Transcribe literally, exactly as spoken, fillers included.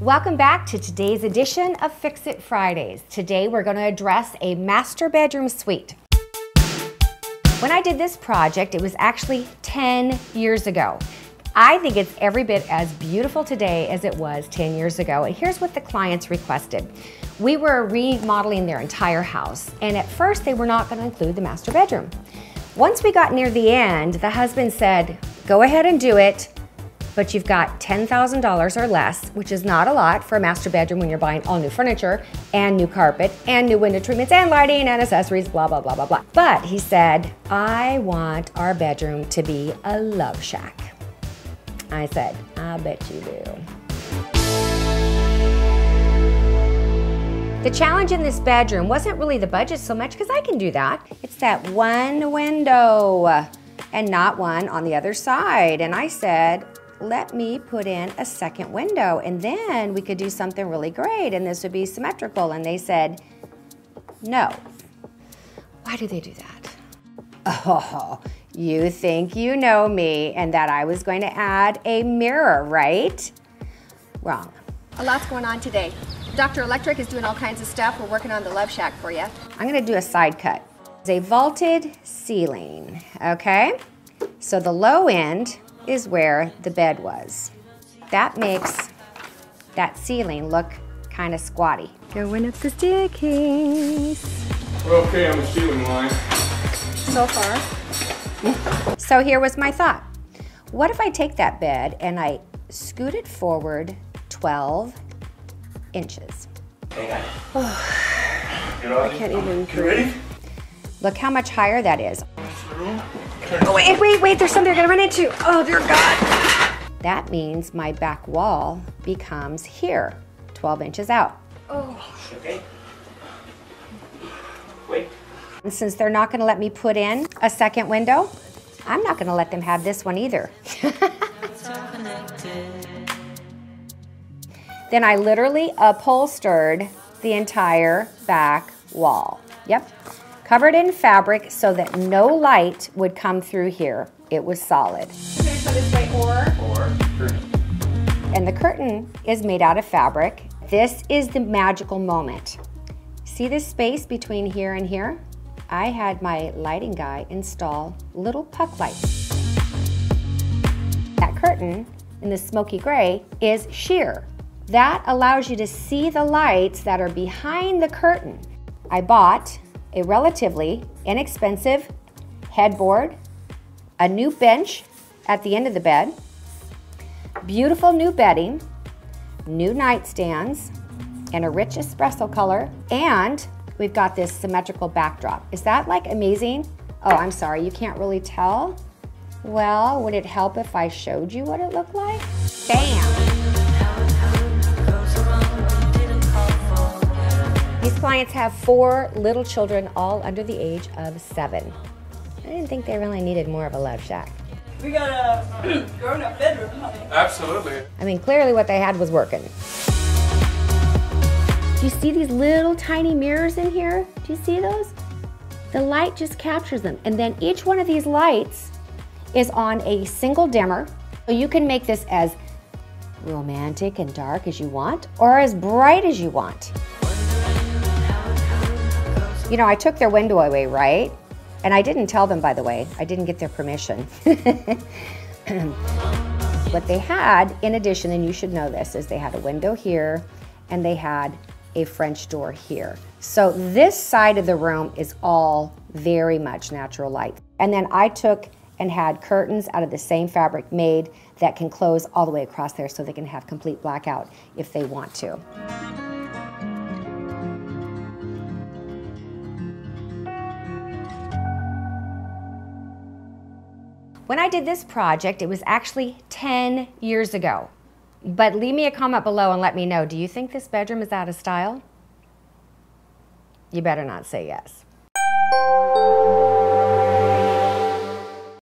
Welcome back to today's edition of Fix It Fridays. Today we're going to address a master bedroom suite. When I did this project, it was actually ten years ago. I think it's every bit as beautiful today as it was ten years ago, and here's what the clients requested. We were remodeling their entire house, and at first they were not going to include the master bedroom. Once we got near the end, the husband said, "Go ahead and do it, but you've got ten thousand dollars or less," which is not a lot for a master bedroom when you're buying all new furniture and new carpet and new window treatments and lighting and accessories, blah, blah, blah, blah, blah. But he said, "I want our bedroom to be a love shack." I said, "I bet you do." The challenge in this bedroom wasn't really the budget so much, because I can do that. It's that one window and not one on the other side. And I said, let me put in a second window, and then we could do something really great, and this would be symmetrical. And they said, no. Why do they do that? Oh. You think you know me and that I was going to add a mirror, right? Wrong. A lot's going on today. Doctor Electric is doing all kinds of stuff. We're working on the Love Shack for you. I'm going to do a side cut. It's a vaulted ceiling, okay? So the low end is where the bed was. That makes that ceiling look kind of squatty. Going up the staircase. We're okay on the ceiling line. So far. So here was my thought. What if I take that bed and I scoot it forward twelve inches? Okay. Oh, I can't even breathe. Look how much higher that is. Oh wait, wait, wait, there's something they're gonna run into. Oh dear God. That means my back wall becomes here, twelve inches out. Oh. Okay. Wait. And since they're not going to let me put in a second window, I'm not going to let them have this one either. Then I literally upholstered the entire back wall. Yep. Covered in fabric so that no light would come through here. It was solid. And the curtain is made out of fabric. This is the magical moment. See this space between here and here? I had my lighting guy install little puck lights. That curtain in the smoky gray is sheer. That allows you to see the lights that are behind the curtain. I bought a relatively inexpensive headboard, a new bench at the end of the bed, beautiful new bedding, new nightstands, and a rich espresso color, and we've got this symmetrical backdrop. Is that like amazing? Oh, I'm sorry, you can't really tell? Well, would it help if I showed you what it looked like? Bam! These clients have four little children, all under the age of seven. I didn't think they really needed more of a love shack. We got a grown-up bedroom, honey. Absolutely. I mean, clearly what they had was working. Do you see these little tiny mirrors in here? Do you see those? The light just captures them. And then each one of these lights is on a single dimmer. So you can make this as romantic and dark as you want, or as bright as you want. You know, I took their window away, right? And I didn't tell them, by the way. I didn't get their permission. What they had, in addition, and you should know this, is they had a window here, and they had a French door here. So this side of the room is all very much natural light. And then I took and had curtains out of the same fabric made that can close all the way across there so they can have complete blackout if they want to. When I did this project, it was actually ten years ago. But leave me a comment below and let me know, do you think this bedroom is out of style? You better not say yes.